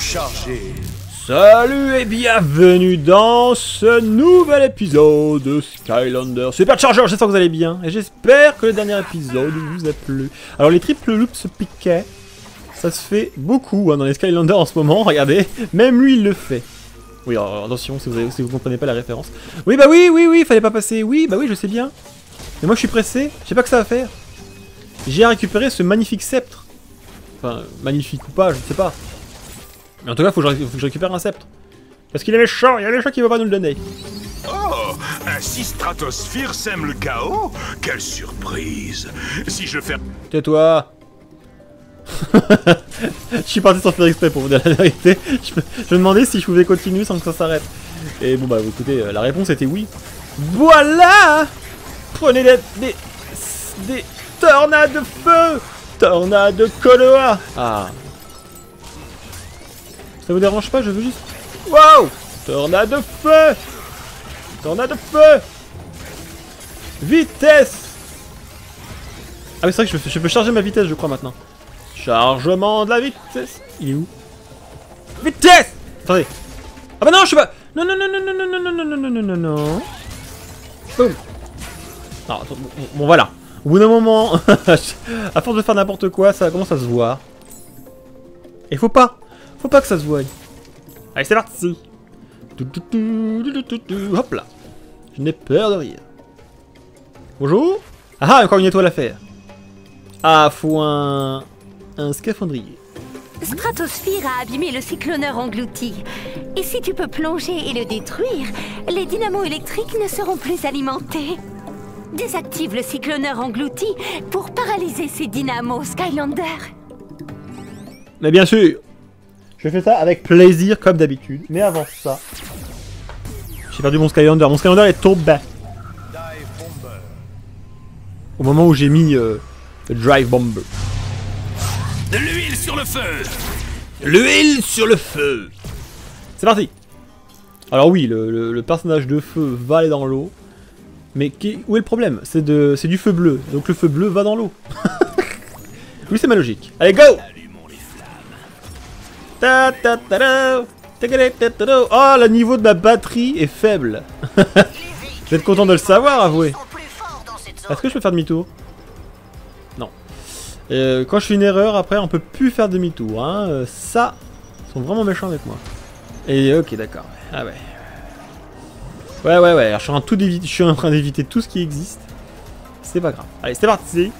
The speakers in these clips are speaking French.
chargé. Salut et bienvenue dans ce nouvel épisode de Skylanders. Super Charger, j'espère que vous allez bien. Et j'espère que le dernier épisode vous a plu. Alors les triple loops piquaient, ça se fait beaucoup hein, dans les Skylanders en ce moment, regardez. Même lui il le fait. Oui, alors, attention si vous comprenez pas la référence. Oui bah oui, fallait pas passer. Oui bah oui, je sais bien. Mais moi je suis pressé, je sais pas que ça va faire. J'ai à récupérer ce magnifique sceptre. Enfin, magnifique ou pas, je ne sais pas. Mais en tout cas, faut que je récupère un sceptre. Parce qu'il est méchant, il y a méchant qui ne veut pas nous le donner. Oh, ainsi Stratosphère sème le chaos. Quelle surprise. Si je fais... Tais-toi. Je suis parti sans faire exprès pour vous dire la vérité. Je me demandais si je pouvais continuer sans que ça s'arrête. Et bon bah écoutez, la réponse était oui. Voilà. Prenez des tornades de feu. Tornade de Konoa. Ah. Ça vous dérange pas, je veux juste... Wow. Tornade de feu. Tornade de feu. Vitesse. Ah oui, c'est vrai que je peux charger ma vitesse, je crois, maintenant. Chargement de la vitesse. Il est où? Vitesse. Attendez. Ah bah non, je suis pas... Non. Boum. Non, attends, bon voilà. Au bout d'un moment, à force de faire n'importe quoi, ça commence à se voir. Et faut pas que ça se voie. Allez, c'est parti. Hop là. Je n'ai peur de rien. Bonjour. Ah, encore une étoile à faire. Ah, faut un scaphandrier. Stratosphère a abîmé le cycloneur englouti. Et si tu peux plonger et le détruire, les dynamos électriques ne seront plus alimentés. Désactive le cycloneur englouti pour paralyser ces dynamos, Skylander. Mais bien sûr, je fais ça avec plaisir comme d'habitude. Mais avant ça, j'ai perdu mon Skylander. Mon Skylander est tombé. Au moment où j'ai mis le Drive Bomber. De l'huile sur le feu. L'huile sur le feu. C'est parti. Alors oui, le personnage de feu va aller dans l'eau. Mais où est le problème? C'est du feu bleu, donc le feu bleu va dans l'eau. Oui, c'est ma logique. Allez, go! Oh, le niveau de ma batterie est faible. Vous êtes content de le savoir, avouez. Est-ce que je peux faire demi-tour? Non. Quand je fais une erreur, après, on peut plus faire demi-tour. Hein. Ça, ils sont vraiment méchants avec moi. Et ok, d'accord. Ah ouais. Ouais, alors, je suis en train d'éviter tout ce qui existe. C'est pas grave. Allez, c'est parti.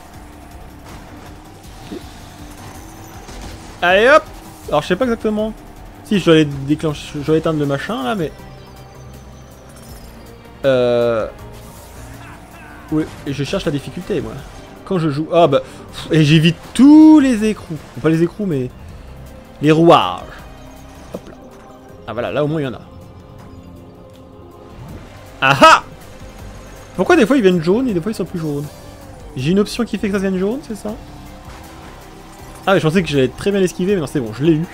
Okay. Allez, hop. Alors, je sais pas exactement. Si, je dois aller déclencher, je dois éteindre le machin, là, mais... Oui, et je cherche la difficulté, moi. Quand je joue... Ah, bah... Et j'évite tous les écrous. Bon, pas les écrous, mais... Les rouages. Hop là. Ah, voilà, là, au moins, il y en a. Ah ah! Pourquoi des fois ils viennent jaunes et des fois ils sont plus jaunes? J'ai une option qui fait que ça vienne jaune, c'est ça? Ah mais je pensais que j'allais très bien l'esquiver, mais non c'est bon, je l'ai eu.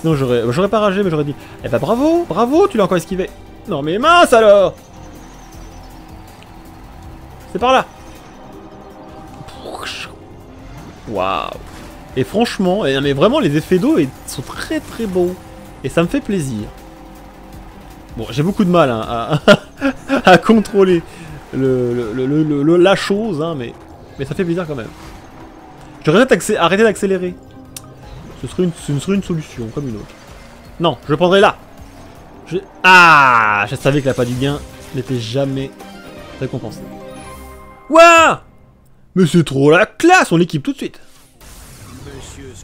Sinon j'aurais pas ragé, mais j'aurais dit, eh bah bravo, bravo, tu l'as encore esquivé. Non mais mince alors! C'est par là! Waouh! Et franchement, mais vraiment les effets d'eau sont très très beaux. Et ça me fait plaisir. Bon, j'ai beaucoup de mal hein, à contrôler la chose, hein, mais ça fait plaisir quand même. J'aurais peut-être arrêté d'accélérer. Ce serait une solution, comme une autre. Non, je prendrai là. Ah, je savais que la pas du gain n'était jamais récompensée. Waouh! Mais c'est trop la classe, on l'équipe tout de suite.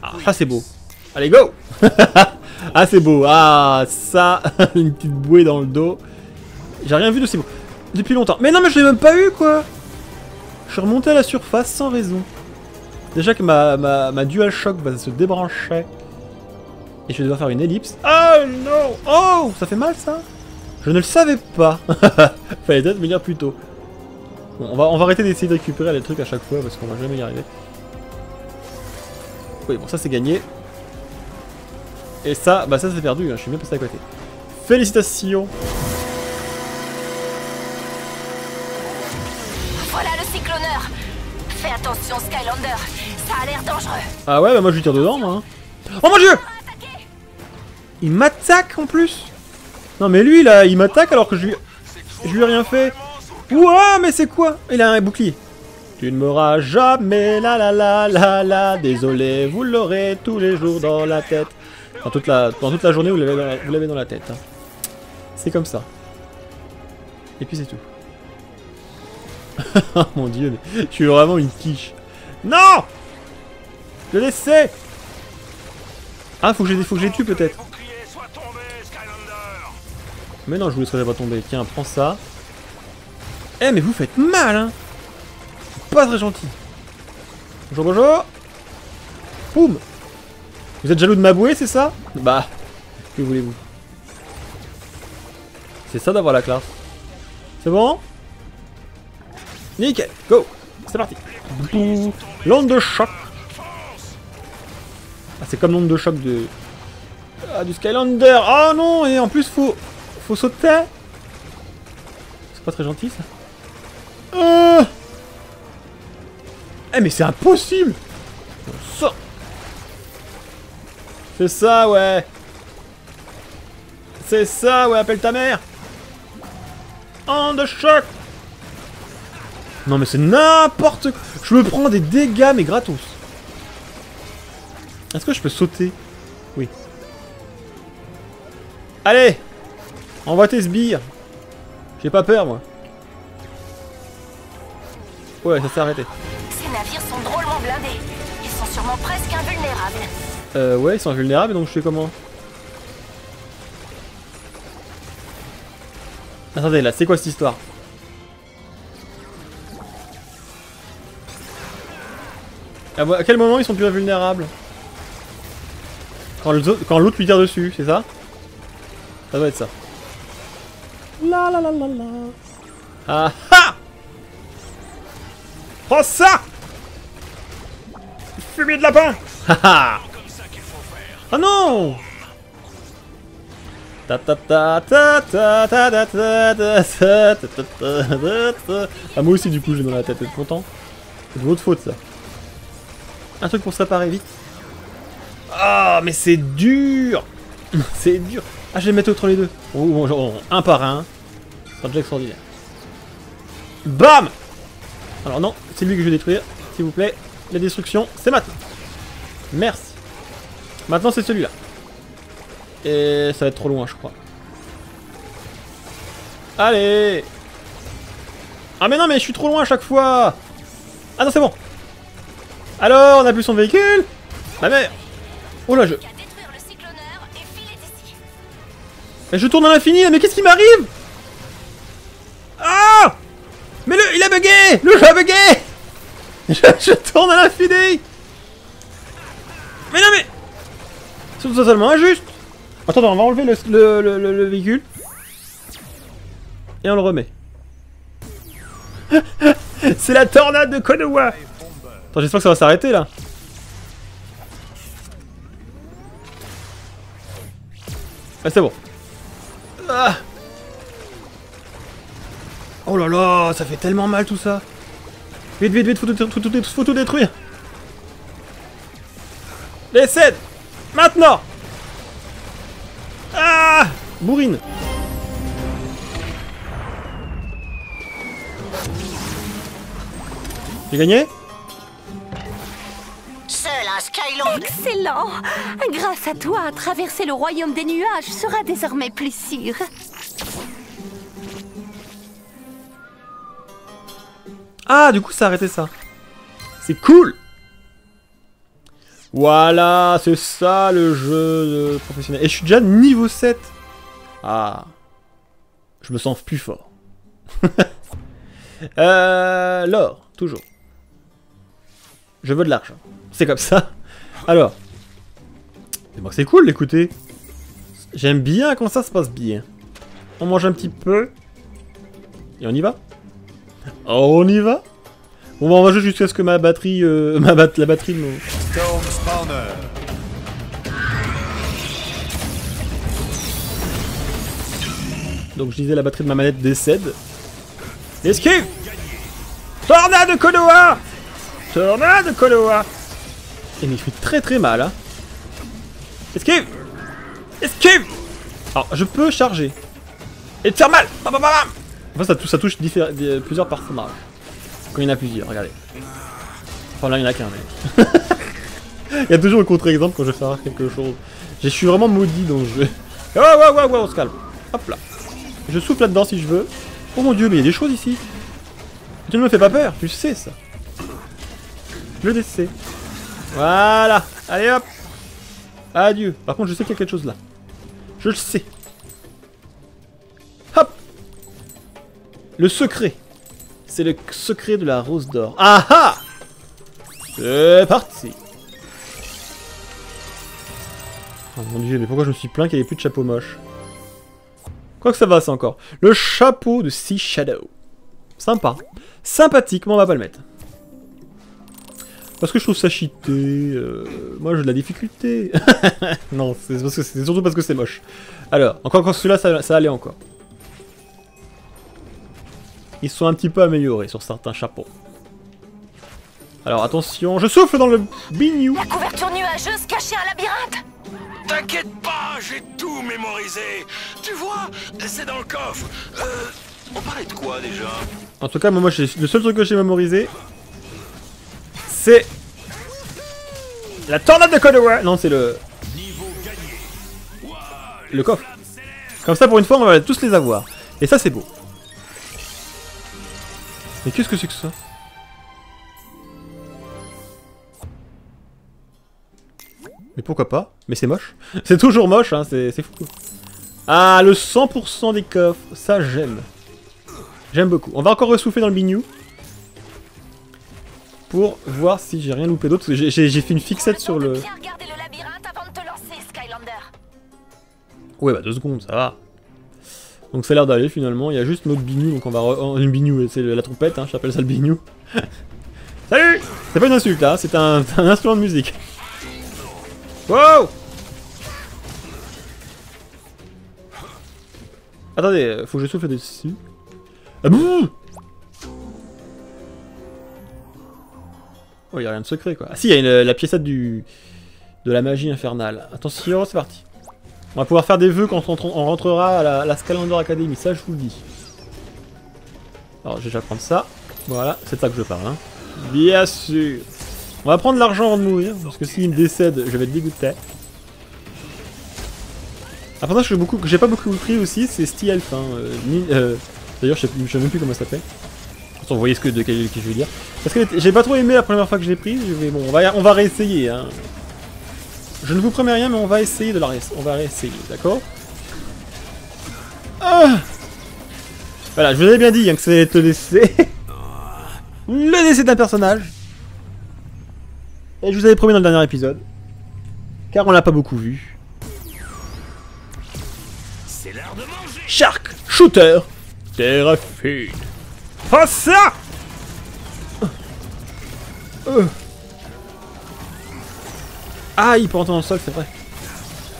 Ah, ça c'est beau. Allez, go. Ah c'est beau, ah ça, une petite bouée dans le dos. J'ai rien vu de si beau depuis longtemps. Mais non mais je l'ai même pas eu quoi. Je suis remonté à la surface sans raison. Déjà que ma DualShock va se débrancher. Et je vais devoir faire une ellipse. Oh non. Oh ça fait mal ça. Je ne le savais pas. Fallait peut-être venir plus tôt. Bon, on va arrêter d'essayer de récupérer les trucs à chaque fois parce qu'on va jamais y arriver. Oui bon ça c'est gagné. Et ça, bah ça c'est perdu, hein. Je suis bien passé à côté. Félicitations! Voilà le cycloneur! Fais attention Skylander, ça a l'air dangereux! Ah ouais, bah moi je lui tire dedans, moi. Hein. Oh mon dieu! Il m'attaque en plus. Non mais lui là, il m'attaque alors que je lui ai rien fait. Ouah, mais c'est quoi? Il a un bouclier. Tu ne m'auras jamais la la la la la. Désolé, vous l'aurez tous les jours dans la tête. Dans toute la journée, vous l'avez dans la tête. Hein. C'est comme ça. Et puis c'est tout. Oh mon dieu, mais je suis vraiment une quiche. Non! Je l'ai laissé! Ah, faut que je les tue peut-être. Mais non, je vous laisserai pas tomber. Tiens, prends ça. Eh, mais vous faites mal, hein! Pas très gentil. Bonjour, bonjour! Boum! Vous êtes jaloux de ma bouée, c'est ça? Bah, que voulez-vous? C'est ça d'avoir la classe. C'est bon? Nickel! Go! C'est parti! L'onde de choc! Ah, c'est comme l'onde de choc de... Ah, du Skylander! Ah non! Et en plus, faut sauter! C'est pas très gentil, ça. Eh, mais c'est impossible! On sort! C'est ça, ouais! C'est ça, ouais! Appelle ta mère! Onde de choc! Non mais c'est n'importe quoi. Je me prends des dégâts mais gratos. Est-ce que je peux sauter? Oui. Allez, envoie tes sbires. J'ai pas peur moi. Ouais, ça s'est arrêté. Ces navires sont drôlement blindés. Ils sont sûrement presque invulnérables. Ouais, ils sont invulnérables donc je fais comment? Attendez là, c'est quoi cette histoire? À quel moment ils sont plus invulnérables? Quand l'autre lui tire dessus, c'est ça? Ça doit être ça. La la la la la. Ah ha! Prends ça! Fumée de lapin! Ha ha! Ah non! Ta ta ta ta ta ta ta ta ta ta ta ta. Ah moi aussi du coup j'ai dans la tête, êtes content? C'est de votre faute ça. Un truc pour se réparer vite. Ah, mais c'est dur. C'est dur. Ah, je vais mettre autre les deux. Oh, bon, un par un. C'est un jeu extraordinaire. Bam. Alors non, c'est lui que je vais détruire. S'il vous plaît, la destruction, c'est maintenant. Merci. Maintenant, c'est celui-là. Et ça va être trop loin, je crois. Allez. Ah, mais non, mais je suis trop loin à chaque fois. Ah non, c'est bon. Alors, on a plus son véhicule. Ma mère. Oh là, je... Et je tourne à l'infini, mais qu'est-ce qui m'arrive? Ah! Mais il a bugué! Le jeu a bugué! Je tourne à l'infini! Mais non, mais... C'est totalement injuste! Attends, on va enlever le véhicule. Et on le remet. C'est la tornade de Konoa! Attends, j'espère que ça va s'arrêter là. Ah, c'est bon. Ah. Oh là là, ça fait tellement mal tout ça. Vite, vite, vite, faut tout détruire. Les 7. Maintenant. Ah. Bourrine. J'ai gagné? Excellent! Grâce à toi, traverser le royaume des nuages sera désormais plus sûr. Ah, du coup, ça a arrêté ça. C'est cool! Voilà, c'est ça le jeu professionnel. Et je suis déjà niveau 7. Ah. Je me sens plus fort. L'or, toujours. Je veux de l'argent. C'est comme ça. Alors. Bon, c'est cool d'écouter. J'aime bien quand ça se passe bien. On mange un petit peu. Et on y va. On y va. Bon, bah, on va jouer jusqu'à ce que ma batterie... la batterie de mon... Donc je disais la batterie de ma manette décède. Esquive. Tornade de Konoa. Tornade Konoa. Et mais il fait très mal hein. Esquive. Esquive. Alors, je peux charger. Et te faire mal. Bam, bam, bam. Enfin, ça touche plusieurs parfums. Quand il y en a plusieurs, regardez. Enfin, là, il n'y en a qu'un, mais... il y a toujours le contre-exemple quand je vais faire quelque chose. Je suis vraiment maudit dans le jeu. Ouais, ouais, ouais, ouais, on se calme. Hop là. Je souffle là-dedans si je veux. Oh mon dieu, mais il y a des choses ici. Tu ne me fais pas peur, tu sais ça. Le décès. Voilà. Allez hop. Adieu. Par contre, je sais qu'il y a quelque chose là. Je le sais. Hop. Le secret. C'est le secret de la rose d'or. Ah ah. C'est parti. Oh mon dieu, mais pourquoi je me suis plaint qu'il n'y avait plus de chapeau moche? Quoi que ça va, c'est encore. Le chapeau de Sea Shadow. Sympa. Sympathique, mais on va pas le mettre. Parce que je trouve ça cheaté. Moi, j'ai de la difficulté. Non, c'est surtout parce que c'est moche. Alors, encore celui-là, ça allait encore. Ils sont un petit peu améliorés sur certains chapeaux. Alors, attention, je souffle dans le biniou. La couverture nuageuse cachée un labyrinthe. T'inquiète pas, j'ai tout mémorisé. Tu vois, c'est dans le coffre. On parlait de quoi déjà? En tout cas, moi, le seul truc que j'ai mémorisé, c'est la tornade de Codeware. Non, c'est le coffre. Comme ça, pour une fois, on va tous les avoir. Et ça, c'est beau. Mais qu'est-ce que c'est que ça? Mais pourquoi pas? Mais c'est moche. C'est toujours moche, hein, c'est fou. Ah, le 100% des coffres, ça j'aime. J'aime beaucoup. On va encore ressouffler dans le bignou. Pour voir si j'ai rien loupé d'autre. J'ai fait une fixette sur le... Ouais, bah 2 secondes, ça va. Donc ça a l'air d'aller finalement. Il y a juste notre bignou, donc on va... une bignou, c'est la trompette, hein, j'appelle ça le bignou. Salut. C'est pas une insulte, hein, c'est un instrument de musique. Wow. Attendez, faut que je souffle dessus. Ah boum. Oh, il n'y a rien de secret quoi. Ah si, il y a la piécette de la magie infernale. Attention, c'est parti. On va pouvoir faire des vœux quand on rentrera à la Scalander Academy, ça je vous le dis. Alors, je vais déjà prendre ça. Voilà, c'est de ça que je parle. Hein. Bien sûr. On va prendre l'argent avant de mourir, parce que s'il me décède, je vais être dégoûté. Un avantage que j'ai pas beaucoup pris aussi, c'est Steelfin. D'ailleurs, je sais même plus comment ça s'appelle. Vous voyez ce que je veux dire. Parce que j'ai pas trop aimé la première fois que je l'ai prise, mais bon, on va réessayer. Hein. Je ne vous promets rien, mais on va essayer de la réessayer. On va réessayer, d'accord? Ah, voilà, je vous avais bien dit hein, que c'est le décès. Le décès d'un personnage. Et je vous avais promis dans le dernier épisode, car on l'a pas beaucoup vu. C'est l'heure de manger. Shark Shooter Terrafin. Oh ça Ah, il peut entrer dans le sol, c'est vrai.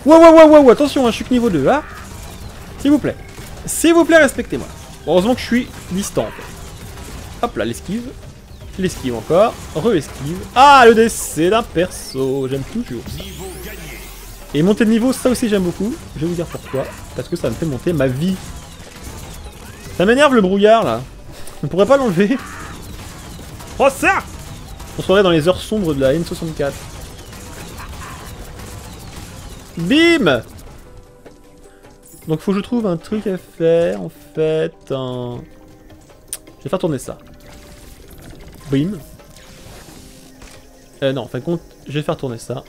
Wow, wow, wow, wow, attention, hein, je suis que niveau 2, là. S'il vous plaît. S'il vous plaît, respectez-moi. Heureusement que je suis distant. Hop là, l'esquive. L'esquive encore, re-esquive. Ah, le décès d'un perso, j'aime toujours. Et monter de niveau, ça aussi j'aime beaucoup. Je vais vous dire pourquoi, parce que ça me fait monter ma vie. Ça m'énerve le brouillard là. On pourrait pas l'enlever. Oh ça. On serait dans les heures sombres de la N64. Bim. Donc faut que je trouve un truc à faire, en fait. Je vais faire tourner ça. Bim. Non, en fin de compte, je vais faire tourner ça.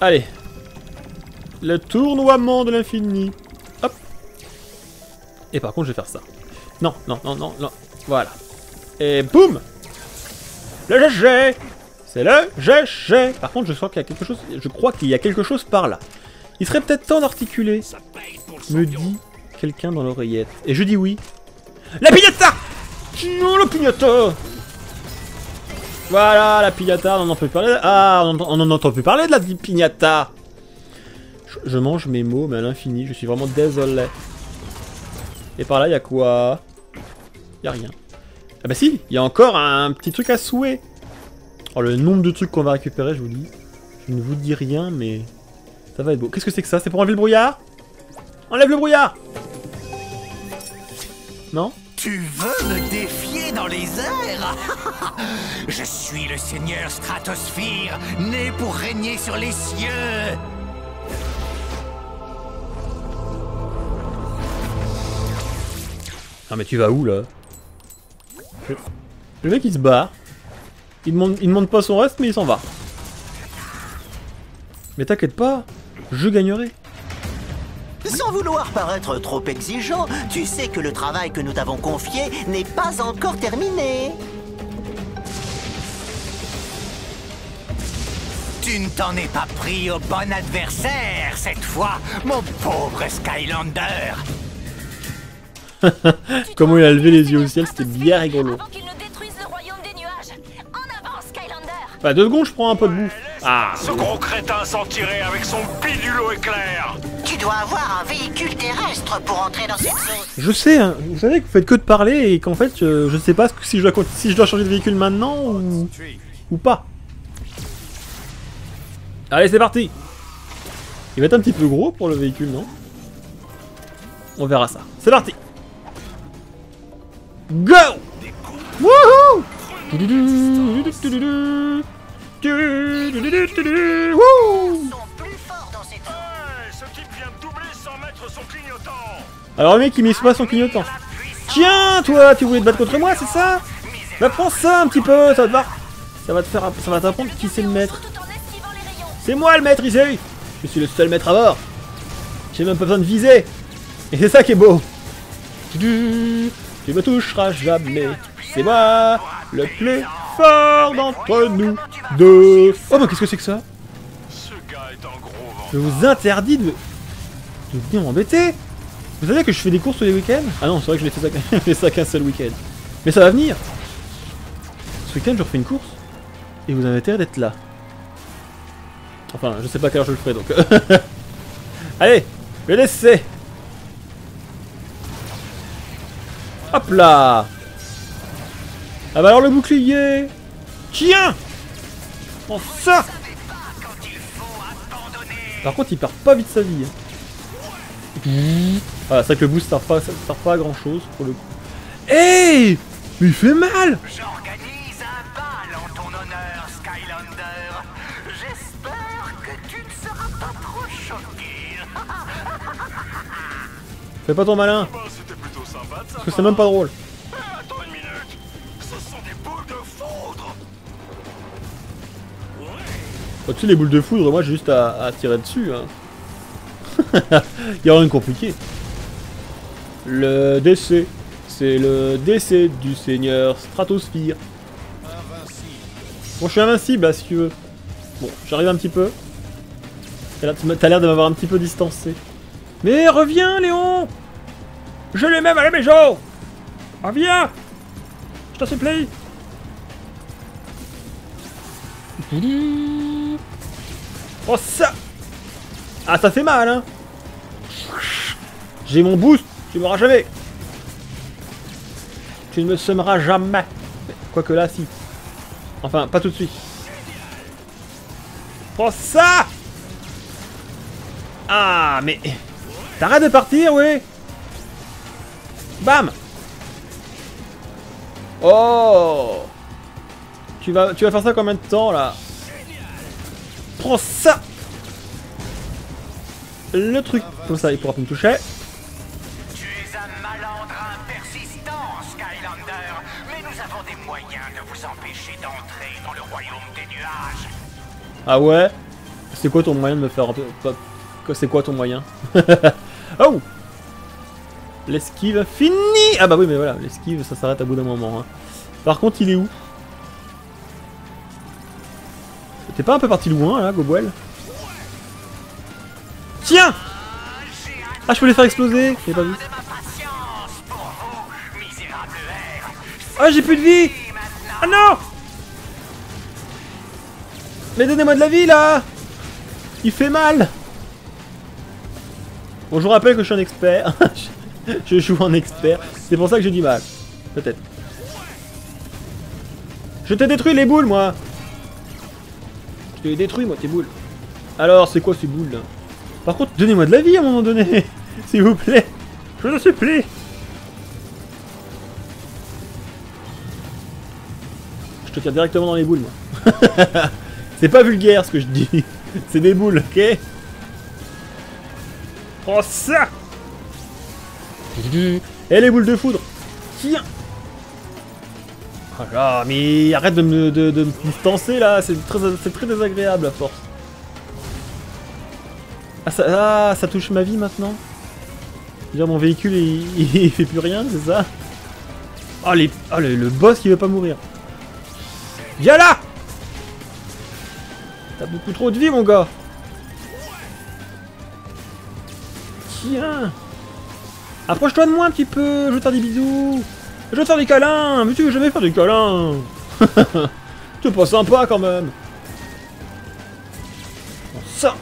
Allez. Le tournoiement de l'infini. Hop. Et par contre, je vais faire ça. Non, non, non, non, non. Voilà. Et boum. Le GG. C'est le GG. Par contre, je crois qu'il y a quelque chose. Je crois qu'il y a quelque chose par là. Il serait peut-être temps d'articuler. Me dit quelqu'un dans l'oreillette. Et je dis oui. La pignata. Non, le pignata. Voilà, la pignata, on n'en peut parler. Ah, on en entend plus parler de la pignata. Je mange mes mots, mais à l'infini. Je suis vraiment désolé. Et par là, il y a quoi? Il y a rien. Ah bah si, il y a encore un petit truc à souhait. Alors, le nombre de trucs qu'on va récupérer, je vous dis. Je ne vous dis rien, mais Ça va être beau. Qu'est-ce que c'est que ça? C'est pour enlever le brouillard? Enlève le brouillard! Non? Tu veux me défier dans les airs? Je suis le seigneur Stratosphère, né pour régner sur les cieux. Ah mais tu vas où là? Le mec il se barre. Il demande pas son reste mais il s'en va. Mais t'inquiète pas, je gagnerai. Sans vouloir paraître trop exigeant, tu sais que le travail que nous t'avons confié n'est pas encore terminé. Tu ne t'en es pas pris au bon adversaire cette fois, mon pauvre Skylander. Comment il a levé les yeux au ciel, c'était bien rigolo. Avant qu'il ne détruise le royaume des nuages. En avant, Skylander. Bah, deux secondes, je prends un peu de bouffe. Ah. Ce gros crétin s'en tirait avec son pilulo éclair. Tu dois avoir un véhicule terrestre pour entrer dans cette zone. Je sais, hein, vous savez que vous faites que de parler et qu'en fait, je sais pas si je dois changer de véhicule maintenant ou pas. Allez, c'est parti. Il va être un petit peu gros pour le véhicule, non? On verra ça. C'est parti. Go! Wouhou! Alors le mec il met pas son clignotant. Tiens toi, tu voulais te battre contre moi, c'est ça? Bah prends ça un petit peu, ça va te voir. Ça va t'apprendre qui c'est le maître. C'est moi le maître ici. Je suis le seul maître à bord. J'ai même pas besoin de viser. Et c'est ça qui est beau. Tu me toucheras jamais. C'est moi le plus fort d'entre nous deux. Oh mais qu'est-ce que c'est que ça? Je vous interdis de venir m'embêter. Vous savez que je fais des courses tous les week-ends? Ah non, c'est vrai que je n'ai fait ça qu'un seul week-end. Mais ça va venir. Ce week-end je refais une course. Et vous avez intérêt d'être là. Enfin, je sais pas quelle heure je le ferai donc. Allez, je vais laisser. Hop là! Ah bah alors le bouclier! Tiens! Prends ça! Par contre il part pas vite sa vie. Hein. Voilà, c'est vrai que le boost sert pas à grand chose pour le coup. Hey! Mais il fait mal! J'organise un bal en ton honneur, Skylander. J'espère que tu ne seras pas trop choqué. Fais pas ton malin! Parce que c'est même pas drôle. Attends une minute. Ce sont des boules de foudre. Oh, tu sais, les boules de foudre, moi j'ai juste à tirer dessus. Hein. Il y a rien de compliqué. Le décès. C'est le décès du seigneur Stratosphère. Bon, je suis invincible là si tu veux. Bon, j'arrive un petit peu. T'as l'air de m'avoir un petit peu distancé. Mais reviens, Léon! Je l'ai même à la maison. Ah viens, je t'en supplie. Oh ça. Ah ça fait mal hein. J'ai mon boost, tu m'auras jamais. Tu ne me semeras jamais. Quoique là si. Enfin pas tout de suite. Oh ça. Ah mais t'arrêtes de partir oui. Bam! Oh! Tu vas faire ça combien de temps là? Prends ça! Le truc comme ça, il pourra plus me toucher. Tu es un malandrin persistant, Skylander, mais nous avons des moyens de vous empêcher d'entrer dans le royaume des nuages. Ah ouais? C'est quoi ton moyen de me faire un peu? C'est quoi ton moyen? Oh! L'esquive fini. Ah bah oui mais voilà, l'esquive ça s'arrête à bout d'un moment. Hein. Par contre il est où? T'es pas un peu parti loin là, Gobwell? Tiens! Ah je peux les faire exploser. J'ai pas vu. Ah j'ai plus de vie! Ah non! Mais donnez-moi de la vie là! Il fait mal! Bon je vous rappelle que je suis un expert. Je joue en expert, c'est pour ça que j'ai du mal. Peut-être. Je t'ai détruit les boules, moi. Je t'ai détruit, moi, tes boules. Alors, c'est quoi ces boules là? Par contre, donnez-moi de la vie à un moment donné. S'il vous plaît. Je vous supplie. Je te tire directement dans les boules, moi. C'est pas vulgaire ce que je dis. C'est des boules, ok? Oh ça! Et les boules de foudre! Tiens! Oh là, mais arrête de me stancer là, c'est très désagréable à force. Ah, ça touche ma vie maintenant? Genre mon véhicule il fait plus rien, c'est ça? Oh, le boss qui veut pas mourir. Viens là! T'as beaucoup trop de vie mon gars! Tiens! Approche-toi de moi un petit peu, je vais te faire des bisous! Je vais te faire des câlins! Mais tu veux jamais faire des câlins! C'est pas sympa quand même! Bon, ça!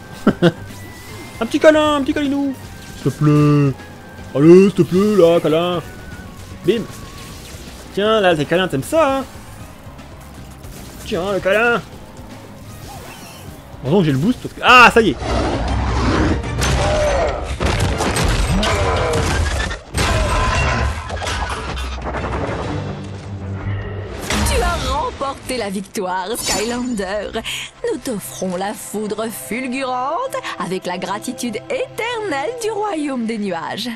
Un petit câlin, un petit câlinou! S'il te plaît! Allez, s'il te plaît, là, câlin! Bim! Tiens, là, les câlins, t'aimes ça, hein? Tiens, le câlin! Heureusement que j'ai le boost parce que. Ah, ça y est! Remportez la victoire, Skylander. Nous t'offrons la foudre fulgurante avec la gratitude éternelle du royaume des nuages.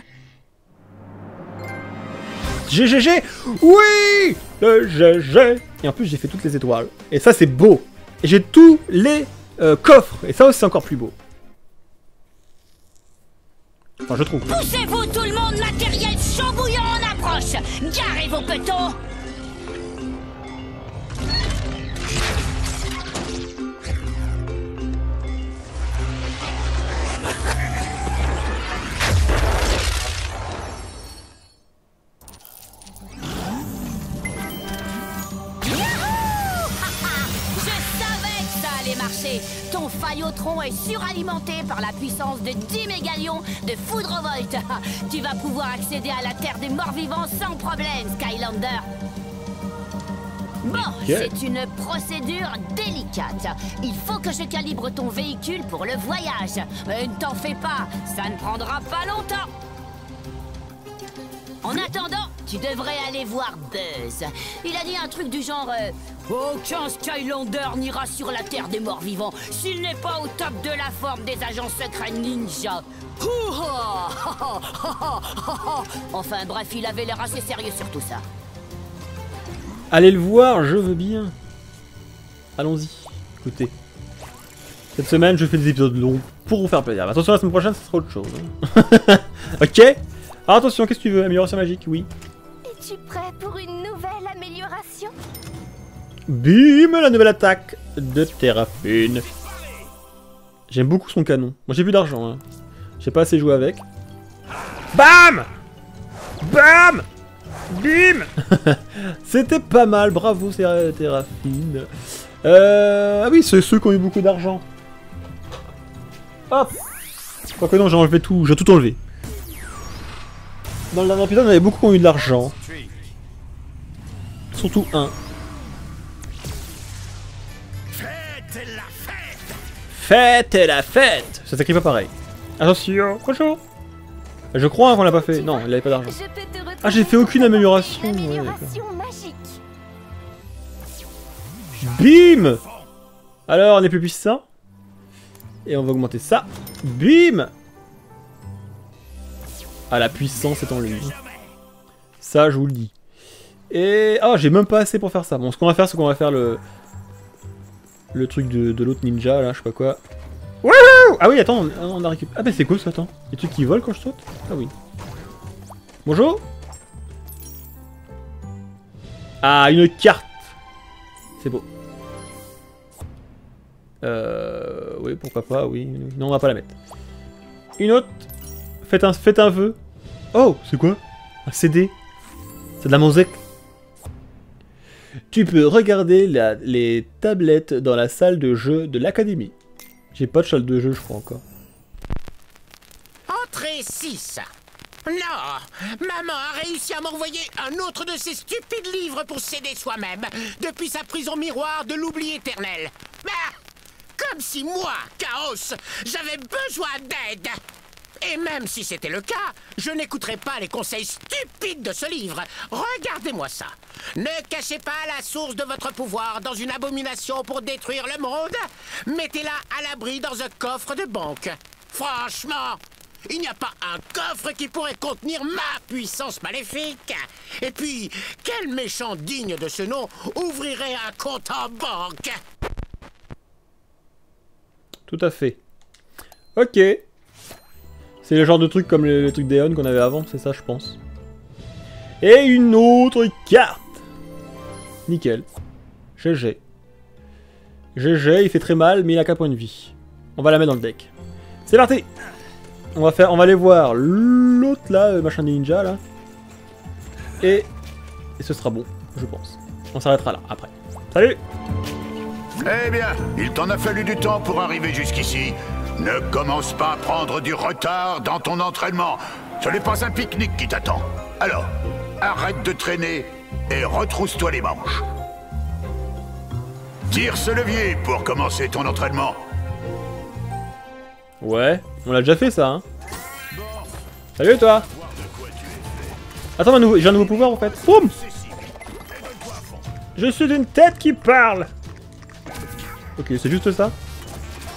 GGG! Oui! Le GG! Et en plus, j'ai fait toutes les étoiles. Et ça, c'est beau. Et j'ai tous les coffres. Et ça aussi, c'est encore plus beau. Enfin, je trouve. Poussez-vous, tout le monde, matériel chaud bouillant en approche! Garez vos petons! Ton faillotron est suralimenté par la puissance de 10 mégalions de foudrevolt. Tu vas pouvoir accéder à la terre des morts-vivants sans problème, Skylander. Bon, c'est une procédure délicate. Il faut que je calibre ton véhicule pour le voyage. Mais ne t'en fais pas, ça ne prendra pas longtemps. En attendant, tu devrais aller voir Buzz. Il a dit un truc du genre aucun Skylander n'ira sur la terre des morts-vivants s'il n'est pas au top de la forme des agents secrets ninja. Enfin bref, il avait l'air assez sérieux sur tout ça. Allez le voir, je veux bien. Allons-y, écoutez. Cette semaine, je fais des épisodes longs pour vous faire plaisir. Attention, la semaine prochaine, ce sera autre chose. Hein. Ok. Ah, attention, qu'est-ce que tu veux? Amélioration magique, oui. Es-tu prêt pour une nouvelle amélioration? Bim, la nouvelle attaque de Terrafin. J'aime beaucoup son canon. Moi, j'ai plus d'argent. Hein. J'ai pas assez joué avec. Bam! Bam! Bim! C'était pas mal, bravo Terrafin. Ah oui, c'est ceux qui ont eu beaucoup d'argent. Hop! Quoi que non, j'ai enlevé tout, j'ai tout enlevé. Dans le dernier épisode, on avait beaucoup qui ont eu de l'argent. Surtout un. Faites la fête! Faites la fête! Ça s'écrit pas pareil. Attention, bonjour! Je crois qu'on l'a pas fait. Non, il avait pas d'argent. Ah, j'ai fait aucune amélioration. Amélioration magique. Bim! Alors, on est plus puissant. Et on va augmenter ça. Bim! Ah, la puissance est en lui. Ça, je vous le dis. Et... ah, j'ai même pas assez pour faire ça. Bon, ce qu'on va faire, c'est qu'on va faire le... le truc de l'autre ninja, là, je sais pas quoi. Wouhou! Ah oui, attends, on a récupéré... ah, mais c'est cool, ça, attends. Les trucs qui volent quand je saute? Ah oui. Bonjour! Ah, une carte! C'est beau. Oui, pourquoi pas, oui. Non, on va pas la mettre. Une autre... Faites un vœu. Oh, c'est quoi? Un CD. C'est de la musique. Tu peux regarder les tablettes dans la salle de jeu de l'académie. J'ai pas de salle de jeu, je crois, encore. Entrée 6. Non, maman a réussi à m'envoyer un autre de ces stupides livres pour s'aider soi-même, depuis sa prison miroir de l'oubli éternel. Bah, comme si moi, Chaos, j'avais besoin d'aide. Et même si c'était le cas, je n'écouterai pas les conseils stupides de ce livre. Regardez-moi ça. Ne cachez pas la source de votre pouvoir dans une abomination pour détruire le monde. Mettez-la à l'abri dans un coffre de banque. Franchement, il n'y a pas un coffre qui pourrait contenir ma puissance maléfique. Et puis, quel méchant digne de ce nom ouvrirait un compte en banque? Tout à fait. Ok. C'est le genre de truc comme les trucs d'Eon qu'on avait avant, c'est ça je pense. Et une autre carte. Nickel. GG. GG, il fait très mal, mais il a qu'un point de vie. On va la mettre dans le deck. C'est parti. On va aller voir l'autre là, le machin des ninjas là. Et ce sera bon, je pense. On s'arrêtera là, après. Salut. Eh bien, il t'en a fallu du temps pour arriver jusqu'ici. Ne commence pas à prendre du retard dans ton entraînement. Ce n'est pas un pique-nique qui t'attend. Alors, arrête de traîner et retrousse-toi les manches. Tire ce levier pour commencer ton entraînement. Ouais, on l'a déjà fait ça, hein. Salut toi. Attends, j'ai un nouveau pouvoir en fait. Boum. Je suis d'une tête qui parle. Ok, c'est juste ça.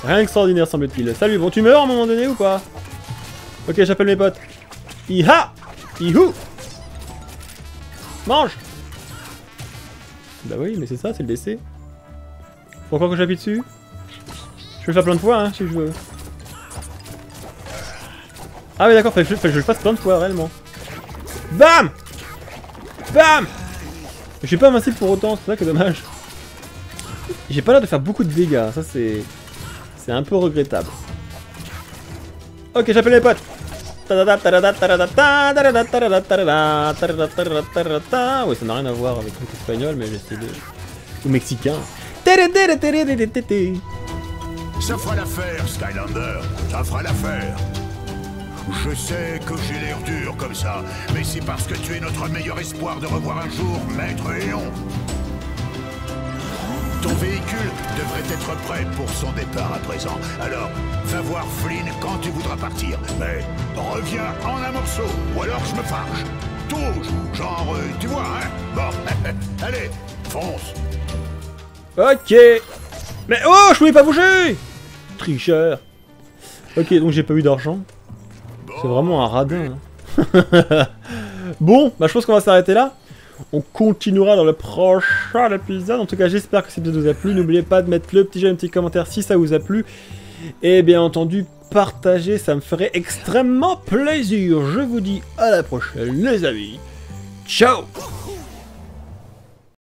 Rien d'extraordinaire semble-t-il. Salut, bon tu meurs à un moment donné ou pas? Ok, j'appelle mes potes. Iha! Ihou! Mange! Bah oui, mais c'est ça, c'est le décès. Faut encore que j'appuie dessus? Je peux le faire plein de fois, hein, si je veux. Ah oui d'accord, fallait que je le fasse plein de fois, réellement. Bam! Bam! Je suis pas invincible pour autant, c'est ça que dommage. J'ai pas l'air de faire beaucoup de dégâts, ça c'est... C'est un peu regrettable. Ok, j'appelle les potes. Oui, ça n'a rien à voir avec le truc espagnol, mais j'essaie de... Ou mexicain. Ça fera l'affaire, Skylander. Ça fera l'affaire. Je sais que j'ai l'air dur comme ça, mais c'est parce que tu es notre meilleur espoir de revoir un jour Maître Eon. Ton véhicule devrait être prêt pour son départ à présent. Alors, va voir Flynn quand tu voudras partir. Mais reviens en un morceau, ou alors je me fâche. Touche, genre, tu vois, hein. Bon, allez, fonce. Ok. Mais oh, je pouvais pas bouger. Tricheur. Ok, donc j'ai pas eu d'argent. C'est vraiment un radin. Hein. Bon, bah je pense qu'on va s'arrêter là. On continuera dans le prochain épisode. En tout cas, j'espère que cet épisode vous a plu. N'oubliez pas de mettre le petit j'aime, un petit commentaire si ça vous a plu. Et bien entendu, partagez, ça me ferait extrêmement plaisir. Je vous dis à la prochaine, les amis. Ciao!